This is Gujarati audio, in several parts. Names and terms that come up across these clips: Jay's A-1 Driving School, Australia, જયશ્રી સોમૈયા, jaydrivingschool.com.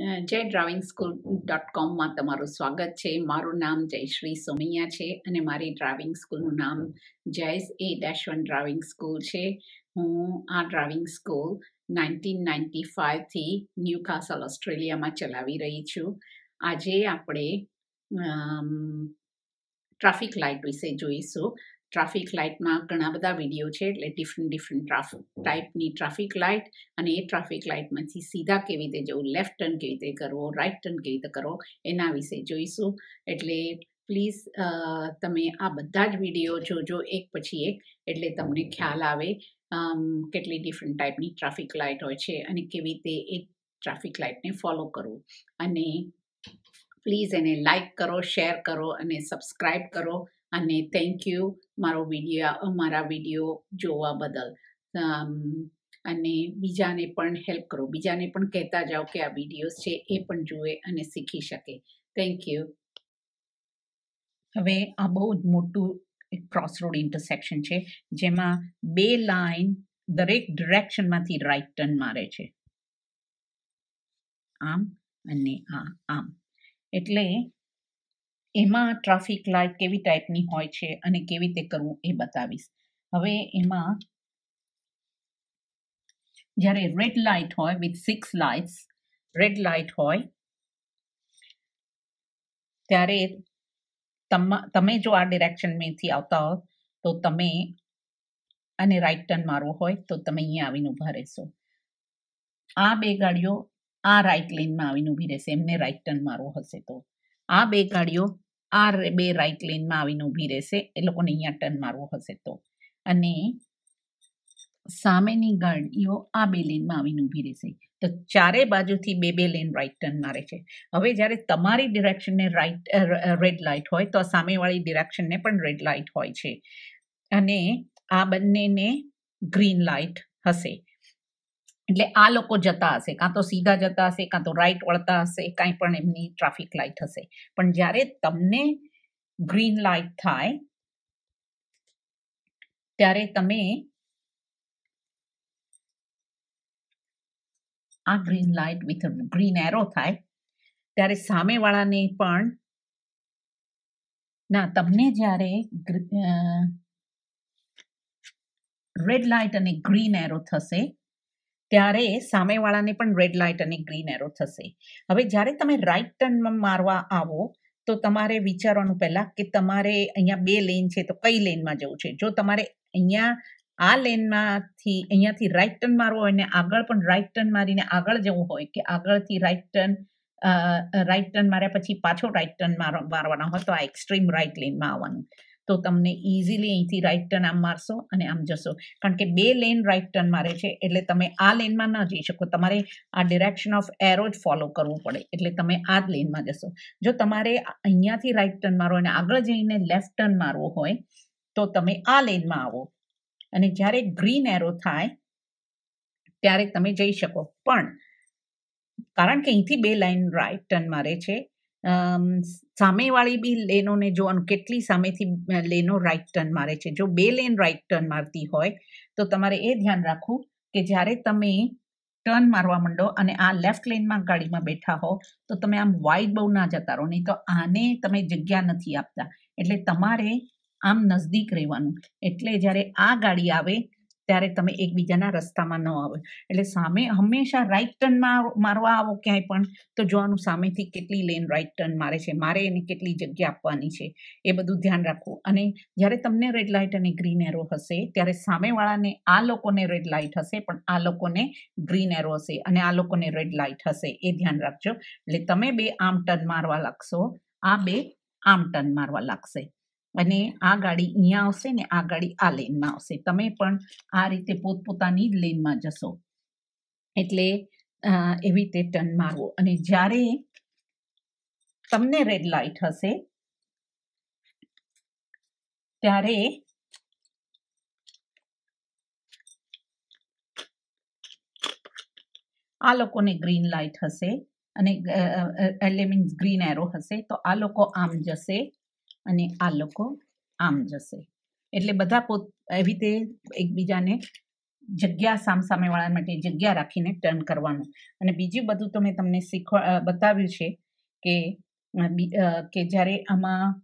jaydrivingschool.com માં તમારું સ્વાગત છે મારું નામ જયશ્રી સોમૈયા છે અને મારી ડ્રાઇવિંગ સ્કૂલનું નામ Jay's A-1 Driving School છે હું આ ડ્રાઇવિંગ સ્કૂલ 1995 થી ન્યુકાસલ ઓસ્ટ્રેલિયા માં ચલાવી રહી છું આજે આપણે ટ્રાફિક લાઇટ વિશે જોઈશું ટ્રાફિક લાઇટ માં ઘણા બધા વિડિયો છે એટલે ડિફરન્ટ ટાઈપની ટ્રાફિક લાઇટ અને એ ટ્રાફિક લાઇટ માંથી સીધા કેવી રીતે જવું લેફ્ટ ટર્ન કેવી રીતે કરવો રાઈટ ટર્ન કેવી રીતે કરવો એના વિશે જોઈશું એટલે પ્લીઝ તમે આ બધા જ વિડિયો જોજો એક પછી એક એટલે તમને ખ્યાલ આવે કેટલી ડિફરન્ટ ટાઈપની ટ્રાફિક લાઇટ હોય છે અને કેવી રીતે એ ટ્રાફિક લાઇટને ફોલો કરવું અને પ્લીઝ એને લાઈક કરો શેર કરો અને સબસ્ક્રાઇબ કરો અને થેન્ક યુ મારા વિડિયો જોવા બદલ અને બીજાને પણ હેલ્પ કરો બીજાને પણ કહેતા જાઓ કે આ વિડિયોસ છે એ પણ જુએ અને શીખી શકે થેન્ક યુ હવે આ બહુ જ મોટું ક્રોસ રોડ ઇન્ટરસેક્શન છે જેમાં બે લાઈન દરેક ડિરેક્શનમાંથી રાઈટ ટર્ન મારે છે આમ અને આ આમ એટલે એમાં ટ્રાફિક લાઇટ કેવી ટાઈપની હોય છે અને કેવી રીતે કરવું એ બતાવીશ હવે એમાં જ્યારે રેડ લાઇટ હોય વિથ 6 લાઇટ્સ રેડ લાઇટ હોય ત્યારે તમે જો આ ડિરેક્શનમાંથી આવતા હો તો તમે અને રાઈટ ટર્ન મારવો હોય તો તમે અહીંયા આવીને ઊભા રહેશો આ બે ગાડીઓ આ રાઈટ લેનમાં આવીને ઊભી રહેશે એમને રાઈટ ટર્ન મારવો હશે તો આ બે ગાડીઓ આ બે રાઈટ લેનમાં આવીને ઊભી રહેશે એ લોકોને અહીંયા ટર્ન મારવો હશે તો અને સામેની ગાડીઓ આ બે લેનમાં આવીને ઊભી રહેશે તો ચારે બાજુથી બે બે લેન રાઈટ ટર્ન મારે છે હવે જ્યારે તમારી ડિરેક્શનને રાઈટ રેડ લાઇટ હોય તો આ સામેવાળી ડિરેક્શનને પણ રેડ લાઇટ હોય છે અને આ બંનેને ગ્રીન લાઇટ હશે એટલે આ લોકો જતા હશે કાં તો સીધા જતા હશે કાં તો રાઈટ વળતા હશે કાંઈ પણ એમની ટ્રાફિક લાઇટ હશે પણ જ્યારે તમને ગ્રીન લાઇટ થાય ત્યારે તમે આ green light with green arrow થાય ત્યારે સામેવાળાને પણ ના તમને જ્યારે રેડ લાઇટ અને ગ્રીન એરો થશે ત્યારે સામેવાળાને પણ રેડ લાઇટ અને ગ્રીન એરો થશે હવે જ્યારે તમે રાઈટ ટર્નમાં મારવા આવો તો તમારે વિચારવાનું પહેલાં કે તમારે અહીંયા બે લેન છે તો કઈ લેનમાં જવું છે જો તમારે અહીંયા આ લેનમાંથી અહીંયાથી રાઈટ ટર્ન મારવો હોય ને આગળ પણ રાઈટ ટર્ન મારીને આગળ જવું હોય કે આગળથી રાઈટ ટર્ન માર્યા પછી પાછો રાઈટ ટર્ન મારવાનો હોય તો આ એક્સ્ટ્રીમ રાઈટ લેનમાં આવવાનું તો તમને ઇઝીલી અહીંથી રાઈટ ટર્ન આમ મારશો અને આમ જશો કારણ કે બે લેન રાઈટ ટર્ન મારે છે એટલે તમે આ લેનમાં ન જઈ શકો તમારે આ ડિરેક્શન ઓફ એરો જ ફોલો કરવું પડે એટલે તમે આ જ લેનમાં જશો જો તમારે અહીંયાથી રાઈટ ટર્ન મારવો અને આગળ જઈને લેફ્ટ ટર્ન મારવો હોય તો તમે આ લેનમાં આવો અને જ્યારે ગ્રીન એરો થાય ત્યારે તમે જઈ શકો પણ કારણ કે અહીંથી બે લાઇન રાઈટ ટર્ન મારે છે સામેવાળી બી લેનોને જોવાનું કેટલી સામેથી લેનો રાઈટ ટર્ન મારે છે જો બે લેન રાઈટ ટર્ન મારતી હોય તો તમારે એ ધ્યાન રાખવું કે જ્યારે તમે ટર્ન મારવા માંડો અને આ લેફ્ટ લેનમાં ગાડીમાં બેઠા હો તો તમે આમ વાઇડ બહુ ના જતા રહો નહીં તો આને તમે જગ્યા નથી આપતા એટલે તમારે આમ નજદીક રહેવાનું એટલે જ્યારે આ ગાડી આવે ત્યારે તમે એકબીજાના રસ્તામાં ન આવો એટલે સામે હંમેશા રાઈટ ટર્નમાં મારવા આવો ક્યાંય પણ તો જોવાનું સામેથી કેટલી લેન રાઈટ ટર્ન મારે છે મારે એને કેટલી જગ્યા આપવાની છે એ બધું ધ્યાન રાખવું અને જ્યારે તમને રેડ લાઇટ અને ગ્રીન એરો હશે ત્યારે સામેવાળાને આ લોકોને રેડ લાઇટ હશે પણ આ લોકોને ગ્રીન એરો હશે અને આ લોકોને રેડ લાઇટ હશે એ ધ્યાન રાખજો એટલે તમે બે આમ ટર્ન મારવા લાગશો આ બે આમ ટર્ન મારવા લાગશે અને આ ગાડી અહીંયા આવશે ને આ ગાડી આ લેનમાં આવશે તમે પણ આ રીતે પોતપોતાની જ લેનમાં જશો એટલે એવી રીતે ટર્ન મારવો અને જ્યારે તમને રેડ લાઇટ હશે ત્યારે આ લોકોને ગ્રીન લાઇટ હશે અને એટલે મીન્સ ગ્રીન એરો હશે તો આ લોકો આમ જશે અને આ લોકો આમ જશે એટલે બધા એવી રીતે એકબીજાને જગ્યા સામસામે વાળા માટે જગ્યા રાખીને ટર્ન કરવાનું અને બીજું બધું તો મેં તમને શીખવા બતાવ્યું છે કે જ્યારે આમાં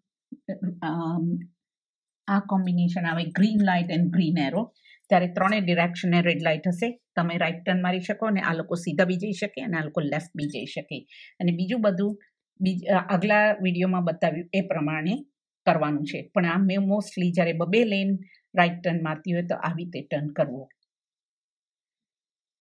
આ કોમ્બિનેશન આવે green light and green arrow ત્યારે ત્રણેય ડિરેક્શન એ રેડ લાઇટ હશે તમે રાઈટ ટર્ન મારી શકો અને આ લોકો સીધા બી જઈ શકે અને આ લોકો લેફ્ટ બી જઈ શકે અને બીજું બધું આગલા વિડીયોમાં બતાવ્યું એ પ્રમાણે કરવાનું છે પણ આ મેં મોસ્ટલી જ્યારે બબે લેન રાઈટ ટર્ન મારતી હોય તો આવી રીતે ટર્ન કરવો